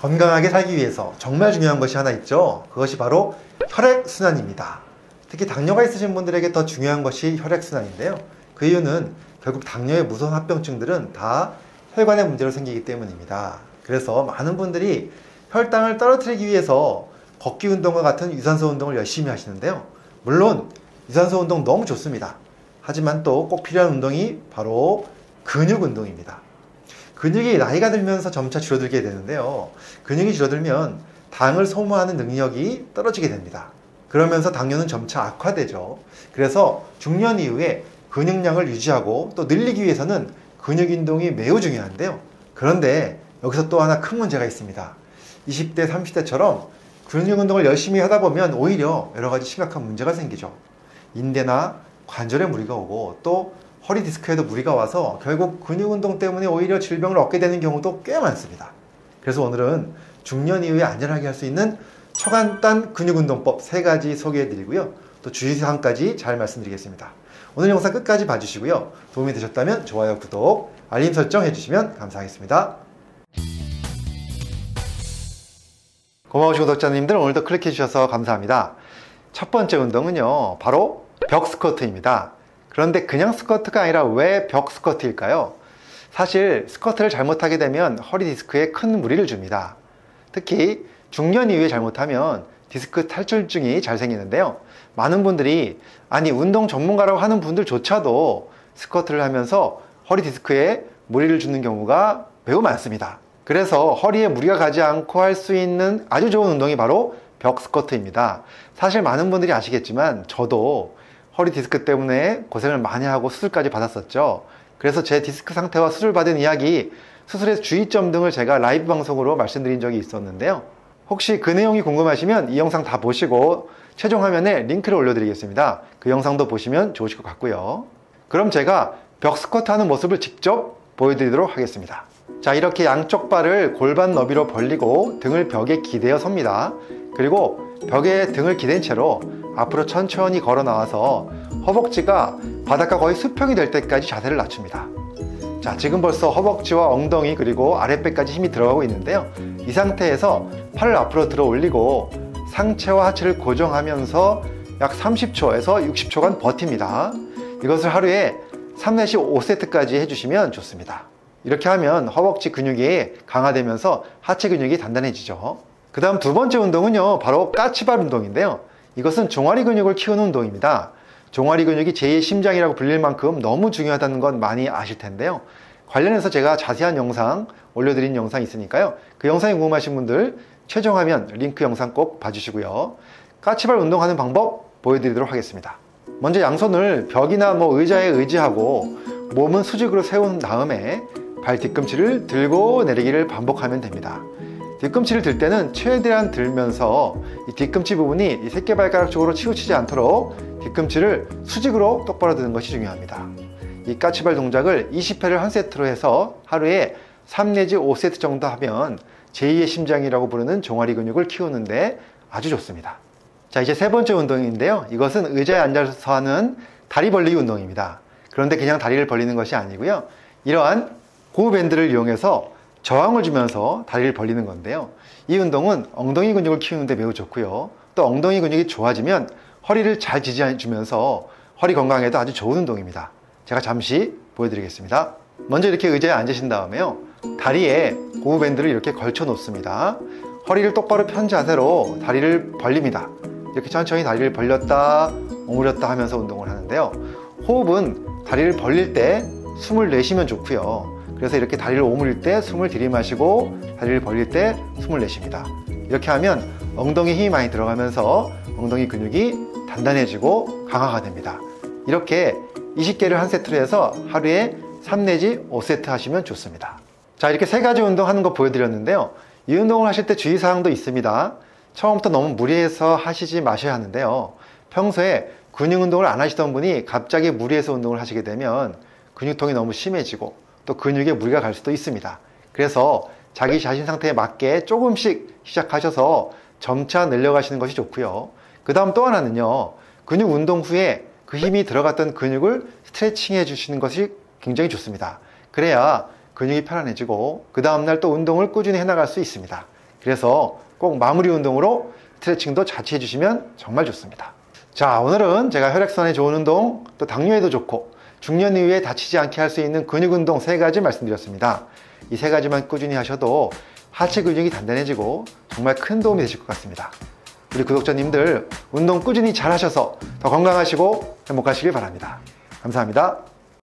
건강하게 살기 위해서 정말 중요한 것이 하나 있죠. 그것이 바로 혈액순환입니다. 특히 당뇨가 있으신 분들에게 더 중요한 것이 혈액순환인데요. 그 이유는 결국 당뇨의 무서운 합병증들은 다 혈관의 문제로 생기기 때문입니다. 그래서 많은 분들이 혈당을 떨어뜨리기 위해서 걷기 운동과 같은 유산소 운동을 열심히 하시는데요. 물론 유산소 운동 너무 좋습니다. 하지만 또 꼭 필요한 운동이 바로 근육 운동입니다. 근육이 나이가 들면서 점차 줄어들게 되는데요. 근육이 줄어들면 당을 소모하는 능력이 떨어지게 됩니다. 그러면서 당뇨는 점차 악화되죠. 그래서 중년 이후에 근육량을 유지하고 또 늘리기 위해서는 근육 운동이 매우 중요한데요. 그런데 여기서 또 하나 큰 문제가 있습니다. 20대, 30대처럼 근육 운동을 열심히 하다 보면 오히려 여러 가지 심각한 문제가 생기죠. 인대나 관절에 무리가 오고 또 허리 디스크에도 무리가 와서 결국 근육 운동 때문에 오히려 질병을 얻게 되는 경우도 꽤 많습니다. 그래서 오늘은 중년 이후에 안전하게 할 수 있는 초간단 근육 운동법 3가지 소개해 드리고요. 또 주의사항까지 잘 말씀드리겠습니다. 오늘 영상 끝까지 봐주시고요. 도움이 되셨다면 좋아요, 구독, 알림 설정 해주시면 감사하겠습니다. 고마우신 구독자님들 오늘도 클릭해 주셔서 감사합니다. 첫 번째 운동은요. 바로 벽 스쿼트입니다. 그런데 그냥 스쿼트가 아니라 왜 벽 스쿼트일까요? 사실 스쿼트를 잘못하게 되면 허리 디스크에 큰 무리를 줍니다. 특히 중년 이후에 잘못하면 디스크 탈출증이 잘 생기는데요. 많은 분들이 아니 운동 전문가라고 하는 분들조차도 스쿼트를 하면서 허리 디스크에 무리를 주는 경우가 매우 많습니다. 그래서 허리에 무리가 가지 않고 할 수 있는 아주 좋은 운동이 바로 벽 스쿼트입니다. 사실 많은 분들이 아시겠지만 저도 허리 디스크 때문에 고생을 많이 하고 수술까지 받았었죠. 그래서 제 디스크 상태와 수술받은 이야기, 수술의 주의점 등을 제가 라이브 방송으로 말씀드린 적이 있었는데요. 혹시 그 내용이 궁금하시면 이 영상 다 보시고 최종 화면에 링크를 올려드리겠습니다. 그 영상도 보시면 좋으실 것 같고요. 그럼 제가 벽 스쿼트 하는 모습을 직접 보여드리도록 하겠습니다. 자, 이렇게 양쪽 발을 골반 너비로 벌리고 등을 벽에 기대어 섭니다. 그리고 벽에 등을 기댄 채로 앞으로 천천히 걸어 나와서 허벅지가 바닥과 거의 수평이 될 때까지 자세를 낮춥니다. 자, 지금 벌써 허벅지와 엉덩이 그리고 아랫배까지 힘이 들어가고 있는데요. 이 상태에서 팔을 앞으로 들어 올리고 상체와 하체를 고정하면서 약 30초에서 60초간 버팁니다. 이것을 하루에 3-4 5세트까지 해주시면 좋습니다. 이렇게 하면 허벅지 근육이 강화되면서 하체 근육이 단단해지죠. 그 다음 두 번째 운동은요, 바로 까치발 운동인데요. 이것은 종아리 근육을 키우는 운동입니다. 종아리 근육이 제2의 심장이라고 불릴 만큼 너무 중요하다는 건 많이 아실 텐데요. 관련해서 제가 자세한 영상 올려드린 영상이 있으니까요. 그 영상이 궁금하신 분들 최종 화면 링크 영상 꼭 봐주시고요. 까치발 운동하는 방법 보여드리도록 하겠습니다. 먼저 양손을 벽이나 의자에 의지하고 몸은 수직으로 세운 다음에 발 뒤꿈치를 들고 내리기를 반복하면 됩니다. 뒤꿈치를 들 때는 최대한 들면서 이 뒤꿈치 부분이 이 새끼발가락 쪽으로 치우치지 않도록 뒤꿈치를 수직으로 똑바로 드는 것이 중요합니다. 이 까치발 동작을 20회를 한 세트로 해서 하루에 3-5세트 정도 하면 제2의 심장이라고 부르는 종아리 근육을 키우는데 아주 좋습니다. 자, 이제 세 번째 운동인데요. 이것은 의자에 앉아서 하는 다리 벌리기 운동입니다. 그런데 그냥 다리를 벌리는 것이 아니고요. 이러한 고무밴드를 이용해서 저항을 주면서 다리를 벌리는 건데요. 이 운동은 엉덩이 근육을 키우는데 매우 좋고요. 또 엉덩이 근육이 좋아지면 허리를 잘 지지해주면서 허리 건강에도 아주 좋은 운동입니다. 제가 잠시 보여드리겠습니다. 먼저 이렇게 의자에 앉으신 다음에요. 다리에 고무밴드를 이렇게 걸쳐 놓습니다. 허리를 똑바로 편 자세로 다리를 벌립니다. 이렇게 천천히 다리를 벌렸다 오므렸다 하면서 운동을 하는데요. 호흡은 다리를 벌릴 때 숨을 내쉬면 좋고요. 그래서 이렇게 다리를 오므릴 때 숨을 들이마시고 다리를 벌릴 때 숨을 내쉽니다. 이렇게 하면 엉덩이 힘이 많이 들어가면서 엉덩이 근육이 단단해지고 강화가 됩니다. 이렇게 20개를 한 세트로 해서 하루에 3-5세트 하시면 좋습니다. 자, 이렇게 세 가지 운동 하는 거 보여드렸는데요. 이 운동을 하실 때 주의사항도 있습니다. 처음부터 너무 무리해서 하시지 마셔야 하는데요. 평소에 근육 운동을 안 하시던 분이 갑자기 무리해서 운동을 하시게 되면 근육통이 너무 심해지고 또 근육에 무리가 갈 수도 있습니다. 그래서 자기 자신 상태에 맞게 조금씩 시작하셔서 점차 늘려가시는 것이 좋고요. 그 다음 또 하나는요. 근육 운동 후에 그 힘이 들어갔던 근육을 스트레칭 해주시는 것이 굉장히 좋습니다. 그래야 근육이 편안해지고 그 다음날 또 운동을 꾸준히 해나갈 수 있습니다. 그래서 꼭 마무리 운동으로 스트레칭도 자취해 주시면 정말 좋습니다. 자, 오늘은 제가 혈액순환에 좋은 운동, 또 당뇨에도 좋고 중년 이후에 다치지 않게 할 수 있는 근육 운동 3가지 말씀드렸습니다. 이 3가지만 꾸준히 하셔도 하체 근육이 단단해지고 정말 큰 도움이 되실 것 같습니다. 우리 구독자님들 운동 꾸준히 잘 하셔서 더 건강하시고 행복하시길 바랍니다. 감사합니다.